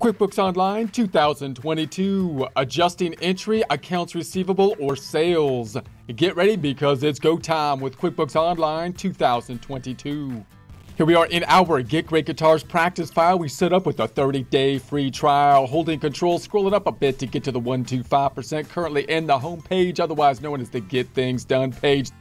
QuickBooks Online 2022, adjusting entry, accounts receivable, or sales. Get ready because it's go time with QuickBooks Online 2022. Here we are in our Get Great Guitars practice file. We set up with a 30-day free trial, holding control, scrolling up a bit to get to the 125% currently in the home page, otherwise known as the Get Things Done page.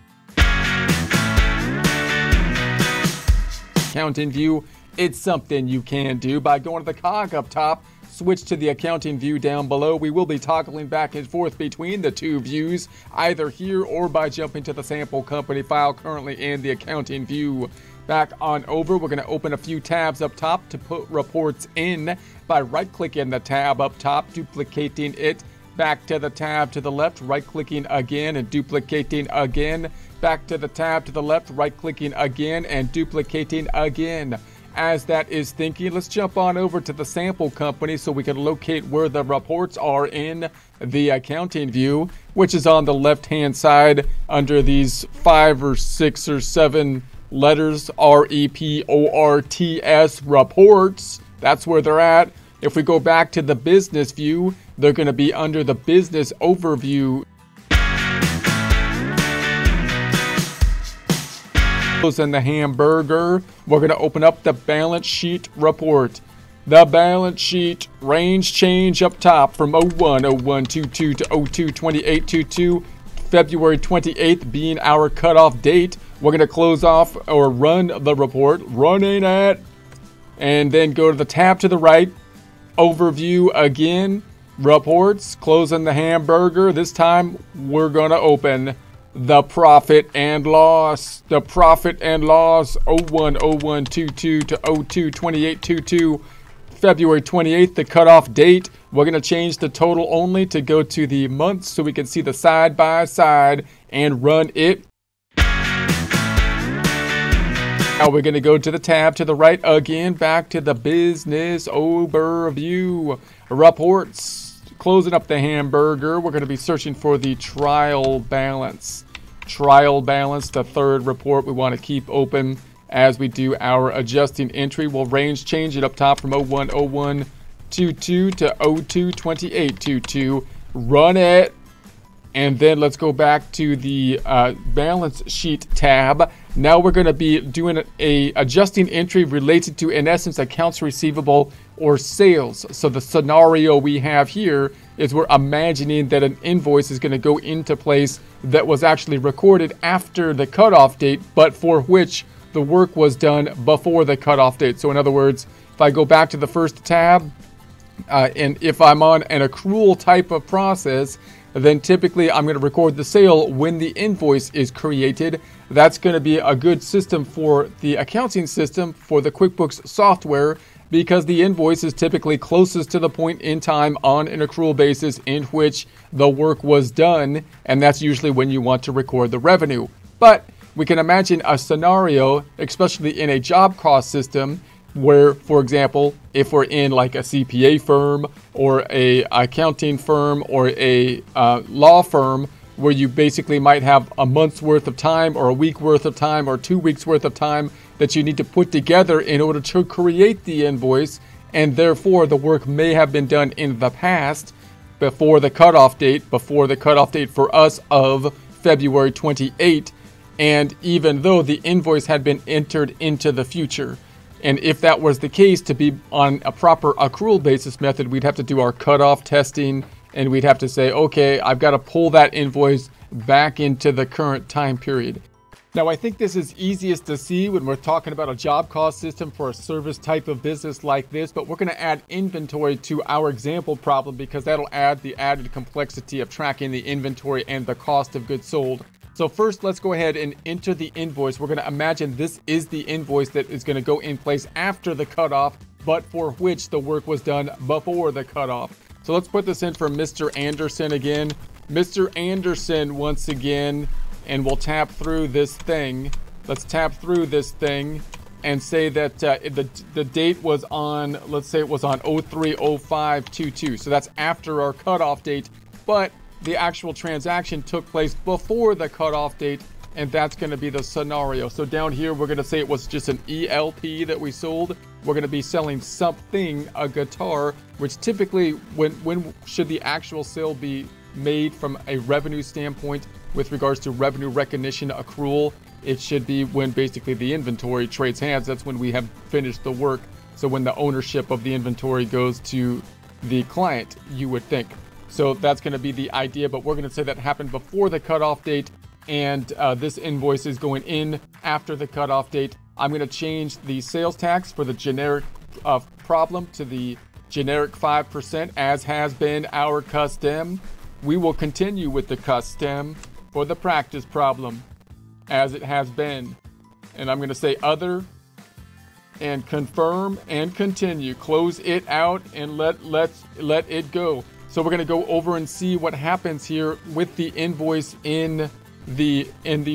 Accounting view. It's something you can do by going to the cog up top, switch to the accounting view down below. We will be toggling back and forth between the two views, either here or by jumping to the sample company file currently in the accounting view. Back on over, we're going to open a few tabs up top to put reports in by right-clicking the tab up top, duplicating it, back to the tab to the left, right-clicking again and duplicating again, back to the tab to the left, right-clicking again and duplicating again. As that is thinking, let's jump on over to the sample company so we can locate where the reports are in the accounting view, which is on the left-hand side under these 5 or 6 or 7 letters, R-E-P-O-R-T-S, reports. That's where they're at. If we go back to the business view, they're going to be under the business overview. And the hamburger, we're going to open up the balance sheet report. The balance sheet range change up top from 01/01/22 to 02/28/22, February 28th being our cutoff date. We're going to close off or run the report, running at, and then go to the tab to the right, overview again, reports, closing the hamburger. This time we're going to open the profit and loss. The profit and loss, 01/01/22 to 02/28/22, February 28th, the cutoff date. We're going to change the total only to go to the months so we can see the side by side and run it. Now we're going to go to the tab to the right again, back to the business overview, reports. Closing up the hamburger, we're going to be searching for the trial balance. Trial balance, the third report we want to keep open as we do our adjusting entry. We'll range change it up top from 01/01/22 to 02/28/22. Run it. And then let's go back to the balance sheet tab. Now we're going to be doing a adjusting entry related to, in essence, accounts receivable or sales. So the scenario we have here is we're imagining that an invoice is going to go into place that was actually recorded after the cutoff date, but for which the work was done before the cutoff date. So in other words, if I go back to the first tab, and if I'm on an accrual type of process, then typically I'm going to record the sale when the invoice is created. That's going to be a good system for the accounting system for the QuickBooks software, because the invoice is typically closest to the point in time on an accrual basis in which the work was done, and that's usually when you want to record the revenue. But we can imagine a scenario, especially in a job cost system, where, for example, if we're in like a CPA firm or a accounting firm or a law firm, where you basically might have a month's worth of time or a week worth of time or 2 weeks worth of time that you need to put together in order to create the invoice, and therefore the work may have been done in the past before the cutoff date for us of February 28, and even though the invoice had been entered into the future. And if that was the case, to be on a proper accrual basis method, we'd have to do our cutoff testing, and we'd have to say, okay, I've got to pull that invoice back into the current time period. Now, I think this is easiest to see when we're talking about a job cost system for a service type of business like this, but we're going to add inventory to our example problem because that'll add the added complexity of tracking the inventory and the cost of goods sold. So first, let's go ahead and enter the invoice. We're going to imagine this is the invoice that is going to go in place after the cutoff, but for which the work was done before the cutoff. So let's put this in for Mr. Anderson again. Mr. Anderson once again, and we'll tap through this thing. Let's tap through this thing and say that the date was on, let's say it was on 03/05/22. So that's after our cutoff date, but the actual transaction took place before the cutoff date, and that's going to be the scenario. So down here, we're going to say it was just an ELP that we sold. we're going to be selling something, a guitar, which typically when should the actual sale be made from a revenue standpoint with regards to revenue recognition accrual? It should be when basically the inventory trades hands. That's when we have finished the work. So when the ownership of the inventory goes to the client, you would think. So that's going to be the idea, but we're going to say that happened before the cutoff date, and this invoice is going in after the cutoff date. I'm going to change the sales tax for the generic problem to the generic 5%, as has been our custom. We will continue with the custom for the practice problem, as it has been. And I'm going to say other and confirm and continue. Close it out and let it go. So we're going to go over and see what happens here with the invoice in the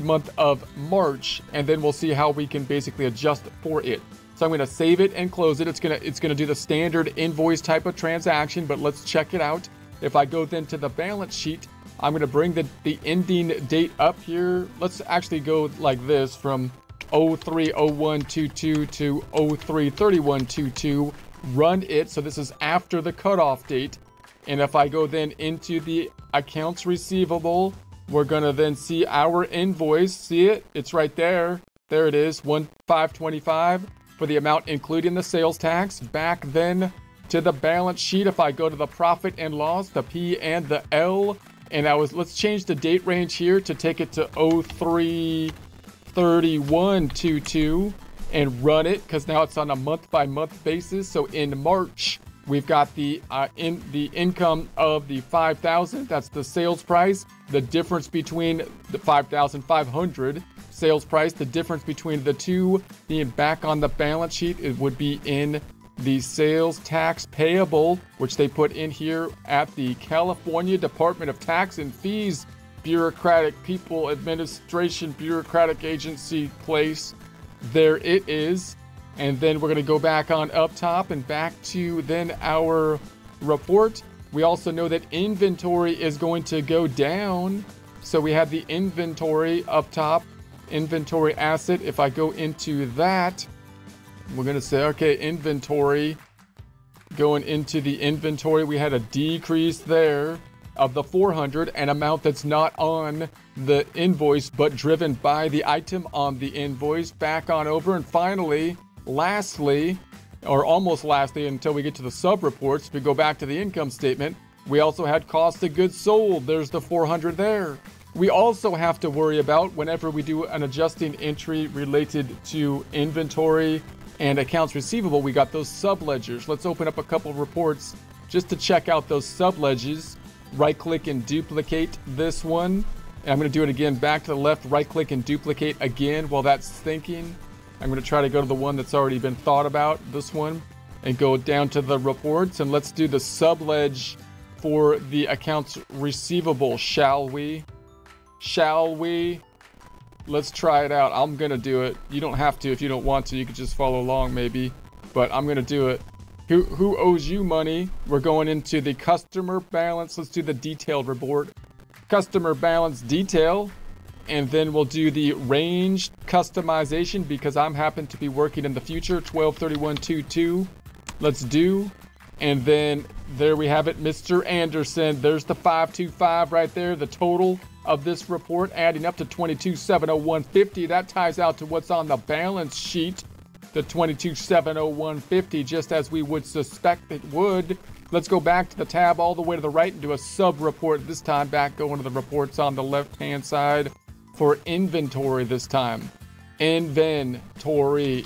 month of March, and then we'll see how we can basically adjust for it. So I'm going to save it and close it. It's going to do the standard invoice type of transaction, but let's check it out. If I go then to the balance sheet, I'm going to bring the ending date up here. Let's actually go like this from 03/01/22 to 03/31/22. Run it. So this is after the cutoff date. And if I go then into the accounts receivable, we're going to then see our invoice. See it? It's right there. There it is, $1,525 for the amount including the sales tax. Back then to the balance sheet. If I go to the profit and loss, the P and the L, and let's change the date range here to take it to 03/31/22 and run it, because now it's on a month by month basis. So in March, we've got the income of the 5,000. That's the sales price. The difference between the 5,500 sales price, the difference between the two being back on the balance sheet, it would be in the sales tax payable, which they put in here at the California Department of Tax and Fees, bureaucratic people, administration, bureaucratic agency place. There it is. And then we're going to go back on up top and back to then our report. We also know that inventory is going to go down. So we have the inventory up top, inventory asset. If I go into that, we're going to say, okay, inventory. Going into the inventory, we had a decrease there of the 400, an amount that's not on the invoice, but driven by the item on the invoice. Back on over, and finally, lastly, or almost lastly, until we get to the sub reports, we go back to the income statement. We also had cost of goods sold. There's the 400 there. We also have to worry about whenever we do an adjusting entry related to inventory and accounts receivable, we got those sub ledgers. Let's open up a couple reports just to check out those sub ledgers. Right click and duplicate this one. And I'm going to do it again, back to the left, right click and duplicate again while that's thinking. I'm going to try to go to the one that's already been thought about, this one, and go down to the reports, and let's do the subledge for the accounts receivable, shall we? Shall we? Let's try it out. I'm going to do it. You don't have to if you don't want to. You could just follow along maybe, but I'm going to do it. Who owes you money? We're going into the customer balance. Let's do the detailed report. Customer balance detail. And then we'll do the range customization because I'm happen to be working in the future, 12/31/22. Let's do. And then there we have it, Mr. Anderson. There's the 525 right there. The total of this report adding up to 22,701.50. That ties out to what's on the balance sheet, the 22,701.50, just as we would suspect it would. Let's go back to the tab all the way to the right and do a sub report this time, back going to the reports on the left-hand side. For inventory this time. Inventory.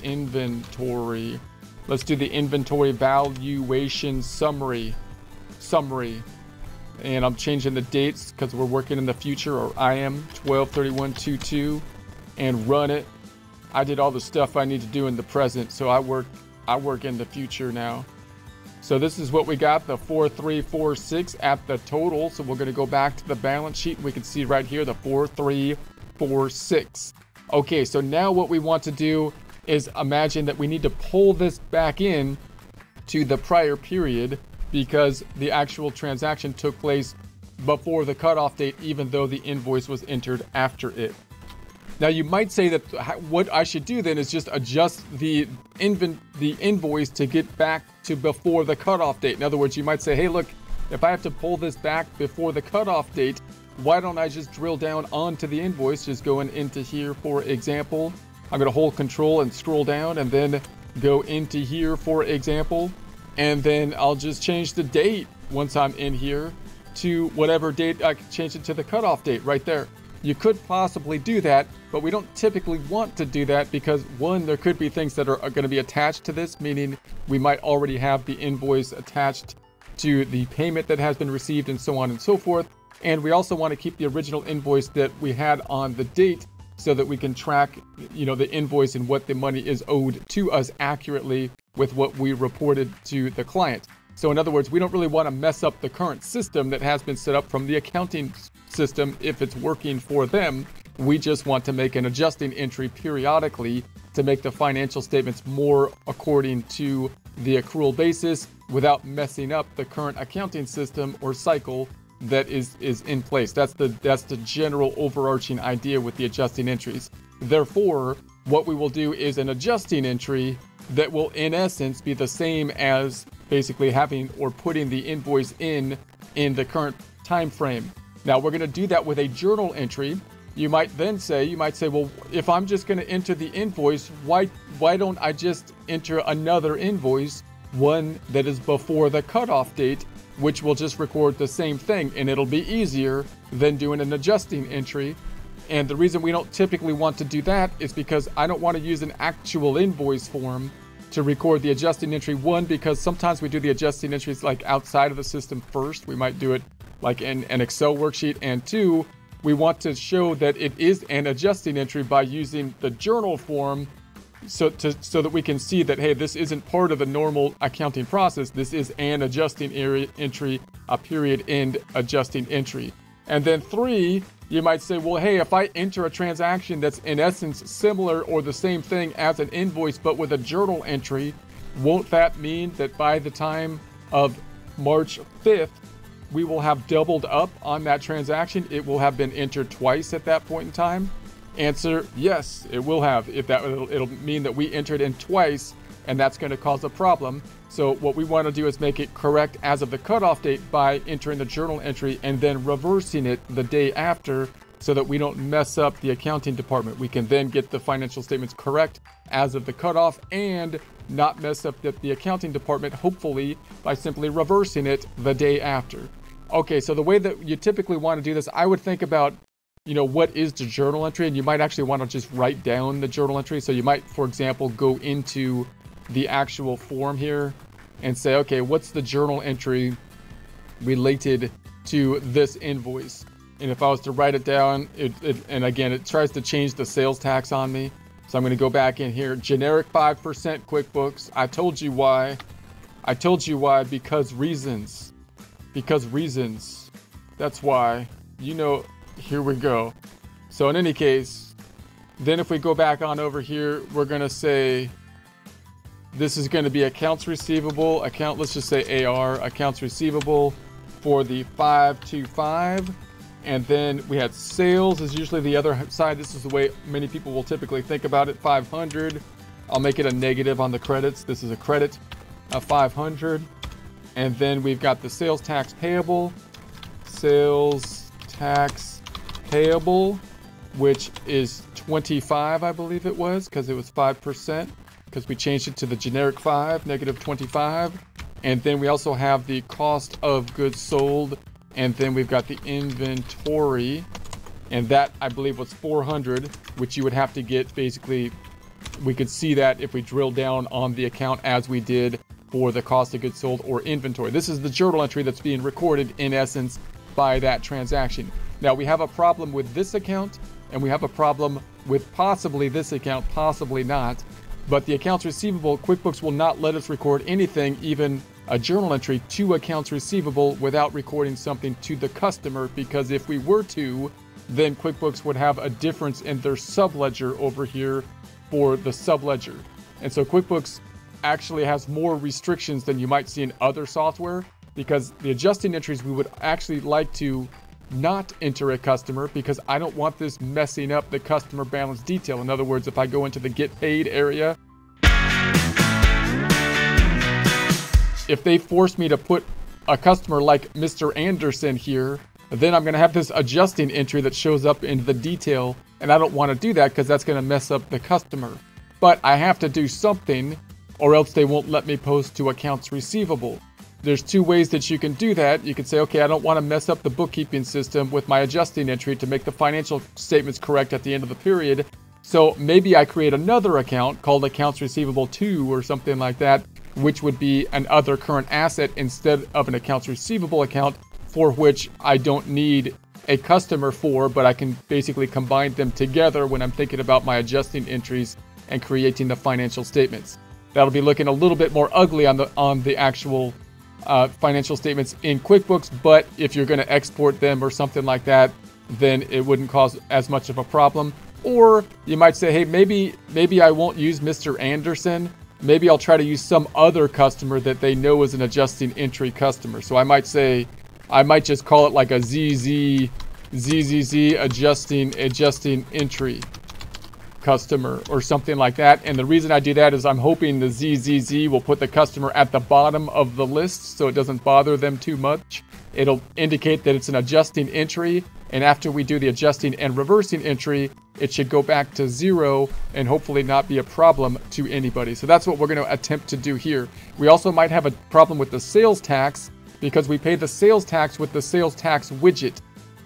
Let's do the inventory valuation summary. And I'm changing the dates because we're working in the future, or I am, 12/31/22, and run it. I did all the stuff I need to do in the present, so I work in the future now. So this is what we got, the 4346 at the total. So we're gonna go back to the balance sheet. We can see right here the 4346. Okay, so now what we want to do is imagine that we need to pull this back in to the prior period because the actual transaction took place before the cutoff date, even though the invoice was entered after it. Now you might say that what I should do then is just adjust the invoice to get back to before the cutoff date. In other words, you might say, hey, look, if I have to pull this back before the cutoff date, why don't I just drill down onto the invoice, just going into here, for example. I'm gonna hold control and scroll down and then go into here, for example, and then I'll just change the date once I'm in here to whatever date. I can change it to the cutoff date right there. You could possibly do that, but we don't typically want to do that because one, there could be things that are going to be attached to this, meaning we might already have the invoice attached to the payment that has been received and so on and so forth. And we also want to keep the original invoice that we had on the date so that we can track, you know, the invoice and what the money is owed to us accurately with what we reported to the client. So in other words, we don't really want to mess up the current system that has been set up from the accounting system if it's working for them. We just want to make an adjusting entry periodically to make the financial statements more according to the accrual basis without messing up the current accounting system or cycle that is in place. That's the general overarching idea with the adjusting entries. Therefore, what we will do is an adjusting entry that will in essence be the same as basically having or putting the invoice in the current time frame. Now we're going to do that with a journal entry. You might say, well, if I'm just going to enter the invoice, why don't I just enter another invoice, one that is before the cutoff date, which will just record the same thing, and it'll be easier than doing an adjusting entry. And the reason we don't typically want to do that is because I don't want to use an actual invoice form to record the adjusting entry. One, because sometimes we do the adjusting entries like outside of the system first. We might do it like in an Excel worksheet. And two, we want to show that it is an adjusting entry by using the journal form so that we can see that, hey, this isn't part of the normal accounting process. This is an adjusting entry, a period end adjusting entry. And then three, you might say, well, hey, if I enter a transaction that's in essence similar or the same thing as an invoice, but with a journal entry, won't that mean that by the time of March 5th, we will have doubled up on that transaction? It will have been entered twice at that point in time? Answer, yes, it will have. It'll mean that we entered in twice, and that's going to cause a problem. So what we want to do is make it correct as of the cutoff date by entering the journal entry and then reversing it the day after so that we don't mess up the accounting department. We can then get the financial statements correct as of the cutoff and not mess up the accounting department, hopefully, by simply reversing it the day after. Okay, so the way that you typically want to do this, I would think about, you know, what is the journal entry? And you might actually want to just write down the journal entry. So you might, for example, go into the actual form here and say, okay, what's the journal entry related to this invoice? And if I was to write it down, and again, it tries to change the sales tax on me. So I'm going to go back in here, generic 5% QuickBooks. I told you why. I told you why, because reasons. Because reasons. That's why. You know, here we go. So in any case, then if we go back on over here, we're going to say, this is going to be accounts receivable, let's just say AR, accounts receivable for the 525. And then we had sales is usually the other side. This is the way many people will typically think about it, 500. I'll make it a negative on the credits. This is a credit of 500. And then we've got the sales tax payable, which is 25, I believe it was, because it was 5%. Because we changed it to the generic 5, negative 25. And then we also have the cost of goods sold. And then we've got the inventory. And that, I believe, was 400, which you would have to get basically, we could see that if we drill down on the account as we did for the cost of goods sold or inventory. This is the journal entry that's being recorded in essence by that transaction. Now we have a problem with this account, and we have a problem with possibly this account, possibly not. But the accounts receivable, QuickBooks will not let us record anything, even a journal entry to accounts receivable, without recording something to the customer, because if we were to, then QuickBooks would have a difference in their subledger over here for the subledger. And so QuickBooks actually has more restrictions than you might see in other software, because the adjusting entries we would actually like to not enter a customer because I don't want this messing up the customer balance detail. In other words, if I go into the get paid area, if they force me to put a customer like Mr. Anderson here, then I'm going to have this adjusting entry that shows up in the detail, and I don't want to do that because that's going to mess up the customer. But I have to do something or else they won't let me post to accounts receivable. There's two ways that you can do that. You can say, okay, I don't want to mess up the bookkeeping system with my adjusting entry to make the financial statements correct at the end of the period. So maybe I create another account called Accounts Receivable 2 or something like that, which would be an other current asset instead of an accounts receivable account, for which I don't need a customer for, but I can basically combine them together when I'm thinking about my adjusting entries and creating the financial statements. That'll be looking a little bit more ugly on the actual financial statements in QuickBooks, but if you're going to export them or something like that, then it wouldn't cause as much of a problem. Or you might say, hey, maybe I won't use Mr. Anderson. Maybe I'll try to use some other customer that they know is an adjusting entry customer. So I might say, I might just call it like a ZZZ adjusting entry customer or something like that. And the reason I do that is I'm hoping the ZZZ will put the customer at the bottom of the list so it doesn't bother them too much. It'll indicate that it's an adjusting entry, and after we do the adjusting and reversing entry, it should go back to zero and hopefully not be a problem to anybody. So that's what we're going to attempt to do here. We also might have a problem with the sales tax because we pay the sales tax with the sales tax widget.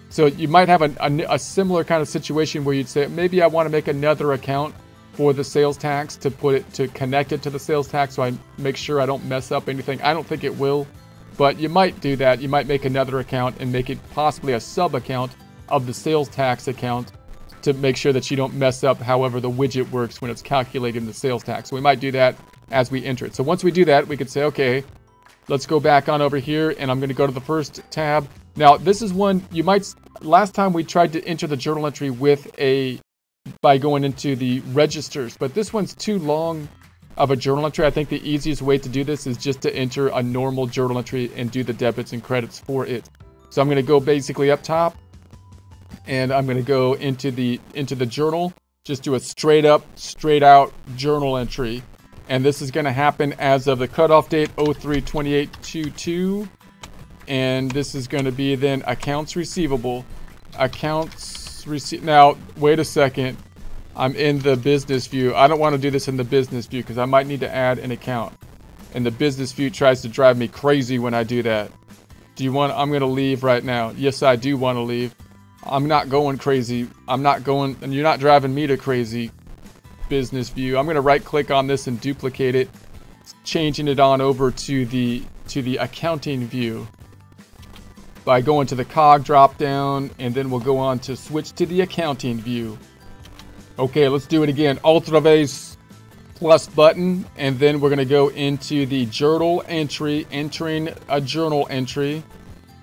So you might have a similar kind of situation where you'd say, maybe I want to make another account for the sales tax to put it, to connect it to the sales tax, so I make sure I don't mess up anything. I don't think it will, but you might do that. You might make another account and make it possibly a sub account of the sales tax account to make sure that you don't mess up however the widget works when it's calculating the sales tax. So we might do that as we enter it. So once we do that, we could say, okay, let's go back on over here, and I'm going to go to the first tab. Now, this is one you might, last time we tried to enter the journal entry with by going into the registers, but this one's too long of a journal entry. I think the easiest way to do this is just to enter a normal journal entry and do the debits and credits for it. So I'm going to go basically up top, and I'm going to go into the journal, just do a straight up, straight out journal entry. And this is going to happen as of the cutoff date 03/28/22, and this is going to be then accounts receivable. Now wait a second, I'm in the business view. I don't want to do this in the business view because I might need to add an account, and the business view tries to drive me crazy when I do that. I'm going to leave right now. Yes, I do want to leave. I'm not going crazy. I'm not going, and you're not driving me to crazy. Business view. I'm going to right click on this and duplicate it, changing it on over to the accounting view by going to the cog drop down, and then we'll go on to switch to the accounting view. Okay, let's do it again. Otra vez plus button, and then we're going to go into the journal entry, entering a journal entry,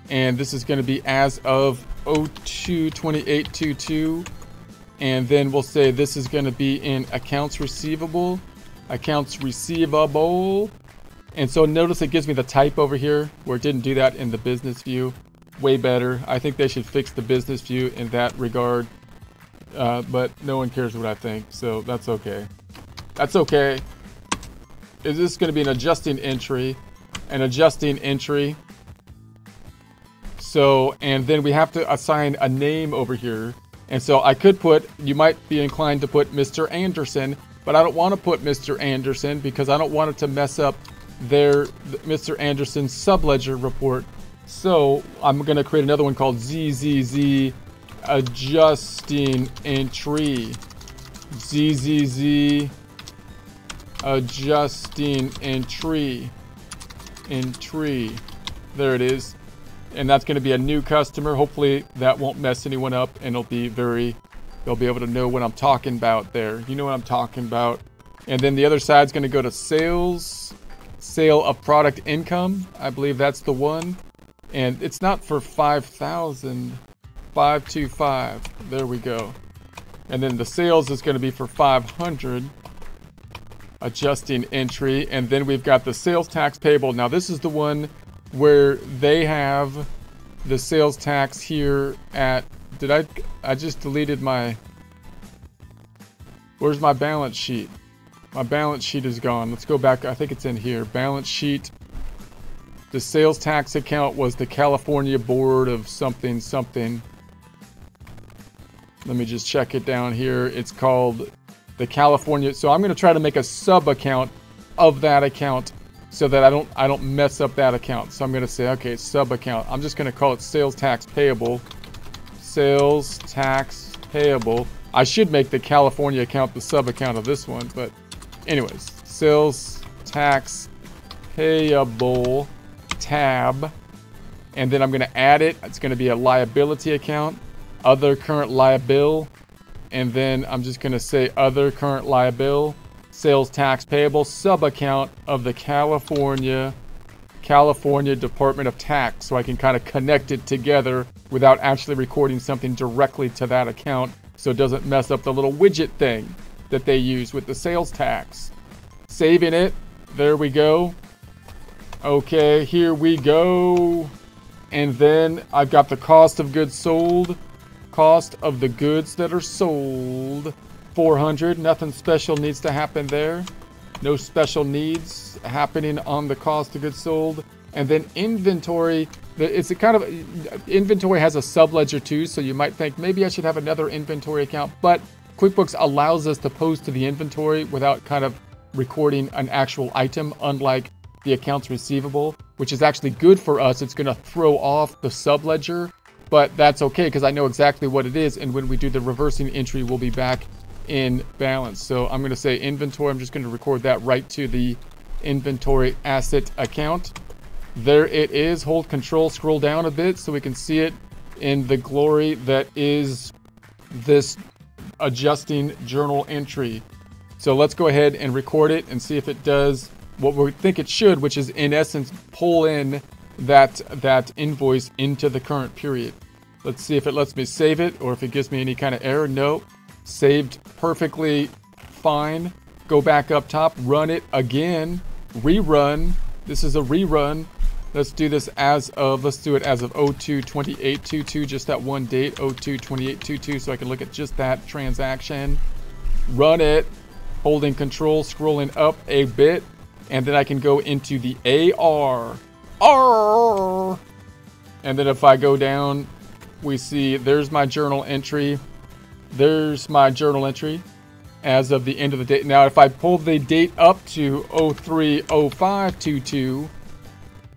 and this is going to be as of 02/28/22. And then we'll say this is going to be in accounts receivable. And so notice it gives me the type over here where it didn't do that in the business view. Way better. I think they should fix the business view in that regard. But no one cares what I think, so that's okay. That's okay. Is this going to be an adjusting entry? An adjusting entry. So, and then we have to assign a name over here. And so I could put, you might be inclined to put Mr. Anderson, but I don't want to put Mr. Anderson because I don't want it to mess up their Mr. Anderson's subledger report. So I'm going to create another one called ZZZ adjusting entry. ZZZ adjusting entry. Entry. There it is. And that's going to be a new customer. Hopefully that won't mess anyone up, and it'll be they'll be able to know what I'm talking about there. You know what I'm talking about. And then the other side's going to go to sales, sale of product income. I believe that's the one. And it's not for 5,000, 525. There we go. And then the sales is going to be for 500. Adjusting entry. And then we've got the sales tax payable. Now this is the one where they have the sales tax here at, I just deleted my, where's my balance sheet? My balance sheet is gone. Let's go back. I think it's in here. Balance sheet. The sales tax account was the California Board of something something. Let me just check it down here. It's called the California. So I'm going to try to make a sub account of that account so that I don't mess up that account. So I'm going to say, okay, sub account. I'm just going to call it sales tax payable. Sales tax payable. I should make the California account the sub account of this one, but anyways, sales tax payable tab, and then I'm going to add it. It's going to be a liability account, other current liable, and then I'm just going to say other current liable, sales tax payable sub account of the California Department of Tax, so I can kind of connect it together without actually recording something directly to that account, so it doesn't mess up the little widget thing that they use with the sales tax. Saving it. There we go. Okay, here we go. And then I've got the cost of goods sold. Cost of the goods that are sold. 400. Nothing special needs to happen there. No special needs happening on the cost of goods sold. And then inventory. It's a kind of, inventory has a subledger too, so you might think maybe I should have another inventory account, but QuickBooks allows us to post to the inventory without kind of recording an actual item, unlike the accounts receivable, which is actually good for us. It's going to throw off the subledger, but that's okay because I know exactly what it is, and when we do the reversing entry, we'll be back in balance. So I'm going to say inventory. I'm just going to record that right to the inventory asset account. There it is. Hold control, scroll down a bit so we can see it in the glory that is this adjusting journal entry. So let's go ahead and record it and see if it does what we think it should, which is in essence pull in that invoice into the current period. Let's see if it lets me save it or if it gives me any kind of error. No, saved perfectly fine. Go back up top, run it again, rerun. This is a rerun. Let's do this as of, let's do it as of 02/28/22, just that one date, 02/28/22, so I can look at just that transaction. Run it, holding control, scrolling up a bit, and then I can go into the AR. R! And then if I go down, we see there's my journal entry. There's my journal entry as of the end of the date. Now, if I pull the date up to 03/05/22,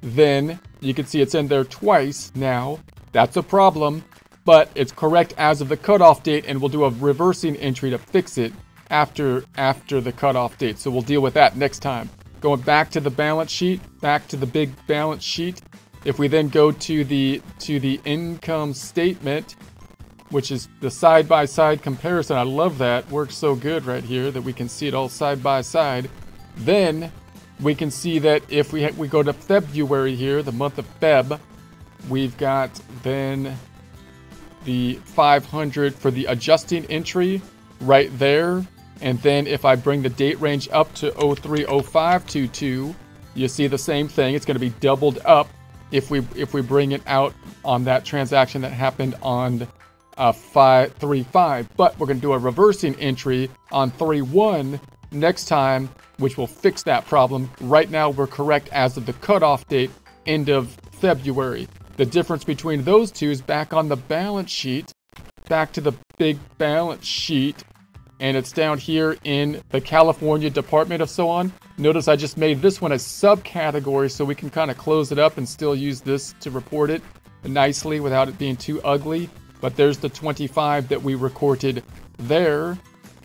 then you can see it's in there twice now. That's a problem, but it's correct as of the cutoff date, and we'll do a reversing entry to fix it after the cutoff date. So we'll deal with that next time. Going back to the balance sheet, back to the big balance sheet. If we then go to the income statement, which is the side-by-side comparison. I love that. Works so good right here that we can see it all side-by-side. Then we can see that if we go to February here, the month of Feb, we've got then the 500 for the adjusting entry right there. And then if I bring the date range up to 03/05/22, you see the same thing. It's going to be doubled up if we bring it out on that transaction that happened on 5/3/5, but we're going to do a reversing entry on 3/1 next time, which will fix that problem. Right now we're correct as of the cutoff date, end of February. The difference between those two is back on the balance sheet, back to the big balance sheet, and it's down here in the California Department of so on. Notice I just made this one a subcategory so we can kind of close it up and still use this to report it nicely without it being too ugly. But there's the 25 that we recorded there.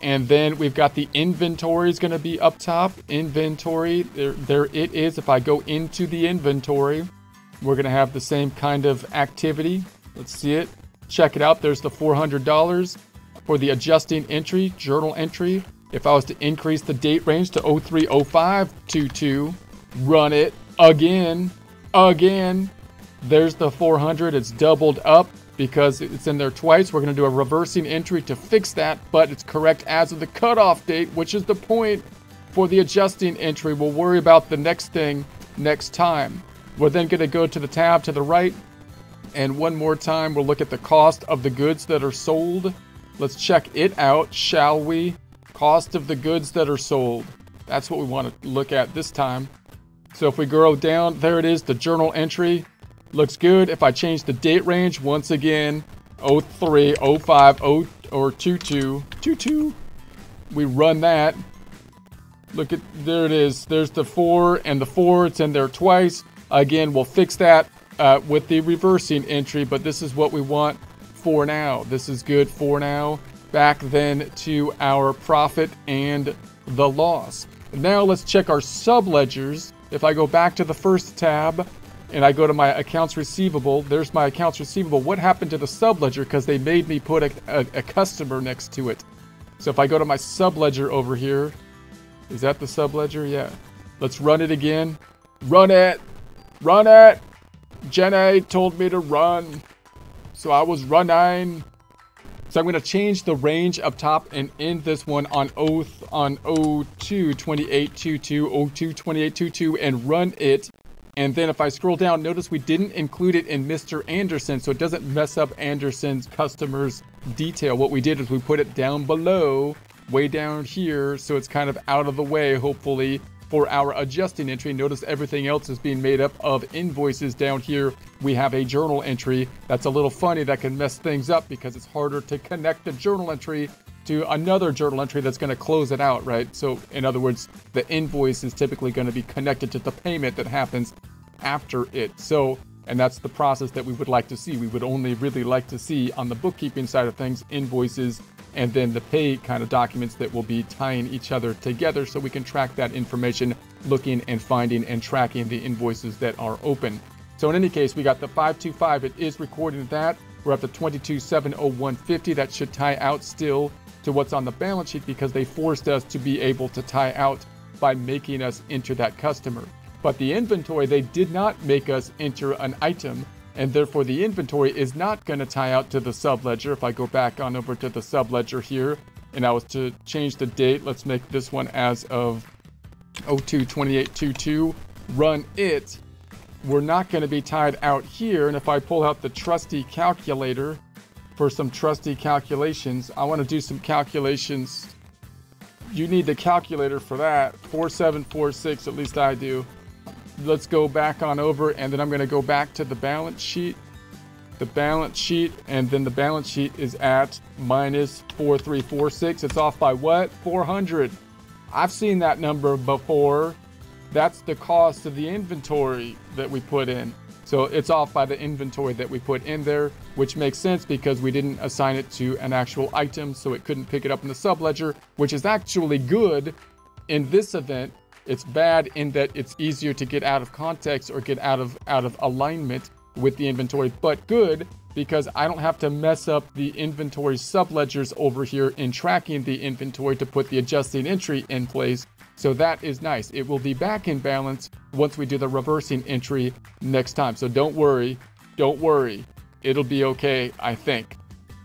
And then we've got the inventory is going to be up top. Inventory, there it is. If I go into the inventory, we're going to have the same kind of activity. Let's see it. Check it out. There's the $400 for the adjusting entry, journal entry. If I was to increase the date range to 03/05/22, run it again. There's the 400. It's doubled up. Because it's in there twice, we're going to do a reversing entry to fix that, but it's correct as of the cutoff date, which is the point for the adjusting entry. We'll worry about the next thing next time. We're then going to go to the tab to the right, and one more time we'll look at the cost of the goods that are sold. Let's check it out, shall we? Cost of the goods that are sold. That's what we want to look at this time. So if we go down, there it is, the journal entry. Looks good. If I change the date range, once again, 03, 05, 0, or 22, 22. We run that. Look at, there it is. There's the 4 and the 4. It's in there twice. Again, we'll fix that with the reversing entry, but this is what we want for now. This is good for now. Back then to our profit and the loss. Now let's check our subledgers. If I go back to the first tab and I go to my accounts receivable, there's my accounts receivable. What happened to the subledger? Because they made me put a customer next to it. So if I go to my subledger over here, is that the subledger? Yeah. Let's run it again. Run it! Run it! Jenny told me to run. So I was running. So I'm going to change the range up top and end this one on 022822 and run it. And then if I scroll down, notice we didn't include it in Mr. Anderson, so it doesn't mess up Anderson's customer's detail. What we did is we put it down below, way down here, so it's kind of out of the way, hopefully, for our adjusting entry. Notice everything else is being made up of invoices. Down here, we have a journal entry. That's a little funny. That can mess things up because it's harder to connect the journal entry to another journal entry that's going to close it out, right? So in other words, the invoice is typically going to be connected to the payment that happens after it. So, and that's the process that we would like to see. We would only really like to see on the bookkeeping side of things, invoices and then the pay kind of documents that will be tying each other together so we can track that information, looking and finding and tracking the invoices that are open. So in any case, we got the 525. It is recording that. We're up to 22,701.50. That should tie out still to what's on the balance sheet because they forced us to be able to tie out by making us enter that customer. But the inventory, they did not make us enter an item, and therefore the inventory is not going to tie out to the subledger. If I go back on over to the subledger here and I was to change the date, let's make this one as of 022822, run it. We're not going to be tied out here. And if I pull out the trusty calculator for some trusty calculations, I want to do some calculations. You need the calculator for that. 4746, at least I do. Let's go back on over, and then I'm going to go back to the balance sheet. The balance sheet, and then the balance sheet is at minus 4346. It's off by what? 400. I've seen that number before. That's the cost of the inventory that we put in. So it's off by the inventory that we put in there, which makes sense because we didn't assign it to an actual item, so it couldn't pick it up in the subledger, which is actually good in this event. It's bad in that it's easier to get out of context or get out of alignment with the inventory, but good because I don't have to mess up the inventory subledgers over here in tracking the inventory to put the adjusting entry in place. So that is nice. It will be back in balance once we do the reversing entry next time. So don't worry, don't worry. It'll be okay, I think.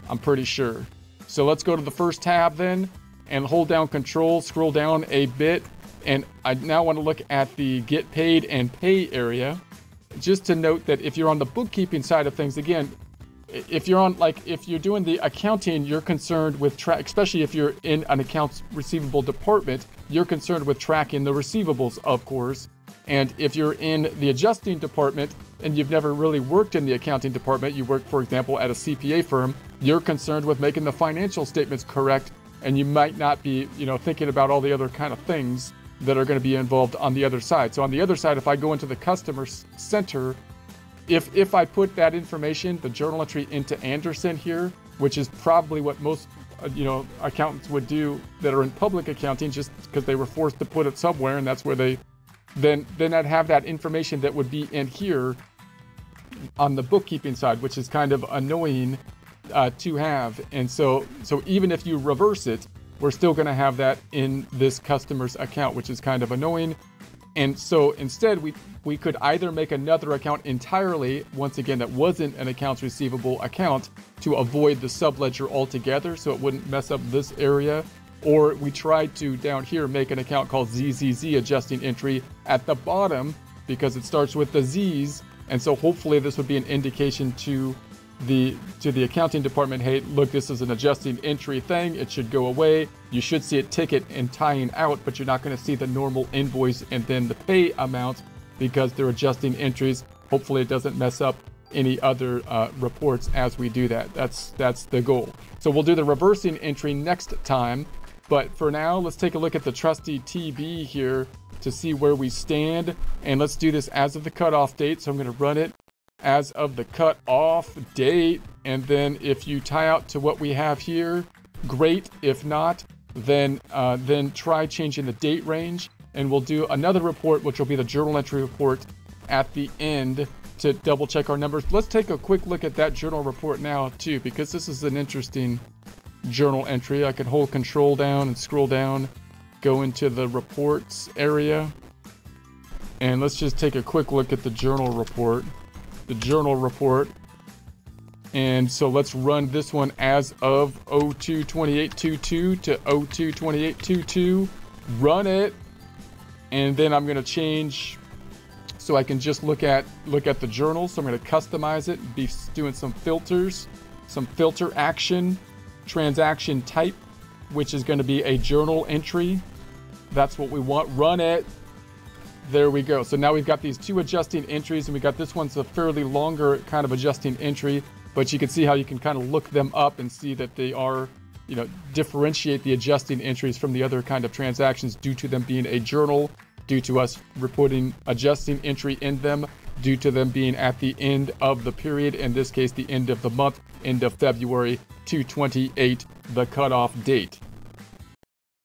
I'm pretty sure. So let's go to the first tab then and hold down Control, scroll down a bit. And I now want to look at the Get Paid and Pay area. Just to note that if you're on the bookkeeping side of things, again, if you're on, like, if you're doing the accounting, you're concerned with especially if you're in an accounts receivable department, you're concerned with tracking the receivables, of course. And if you're in the adjusting department and you've never really worked in the accounting department, you work, for example, at a CPA firm, you're concerned with making the financial statements correct, and you might not be, you know, thinking about all the other kind of things that are going to be involved on the other side. So on the other side, if I go into the customer center, if I put that information, the journal entry, into Anderson here, which is probably what most, you know, accountants would do that are in public accounting, just because they were forced to put it somewhere, and that's where they, then I'd have that information that would be in here on the bookkeeping side, which is kind of annoying to have. And so even if you reverse it, we're still going to have that in this customer's account, which is kind of annoying. And so instead, we could either make another account entirely, once again, that wasn't an accounts receivable account, to avoid the subledger altogether so it wouldn't mess up this area. Or we tried to, down here, make an account called ZZZ adjusting entry at the bottom because it starts with the Z's And so hopefully this would be an indication to the accounting department, hey, look, this is an adjusting entry thing. It should go away. You should see a ticket and tying out, but you're not going to see the normal invoice and then the pay amount because they're adjusting entries. Hopefully it doesn't mess up any other reports as we do that. That's the goal. So we'll do the reversing entry next time. But for now, let's take a look at the trusty TB here to see where we stand. And let's do this as of the cutoff date. So I'm going to run it as of the cutoff date. And then if you tie out to what we have here, great. If not, then try changing the date range. And we'll do another report, which will be the journal entry report at the end to double check our numbers. Let's take a quick look at that journal report now too, because this is an interesting journal entry. I can hold control down and scroll down, go into the reports area. And let's just take a quick look at the journal report. And so let's run this one as of 02/28/22 to 02/28/22. Run it. And then I'm going to change so I can just look at the journal. So I'm going to customize it, be doing some filters, some filter action, transaction type, which is going to be a journal entry. That's what we want. Run it. There we go. So now we've got these two adjusting entries, and we got this one's a fairly longer kind of adjusting entry, but you can see how you can kind of look them up and see that they are, you know, differentiate the adjusting entries from the other kind of transactions due to them being a journal, due to us reporting adjusting entry in them, due to them being at the end of the period, in this case, the end of the month, end of February 2028, the cutoff date.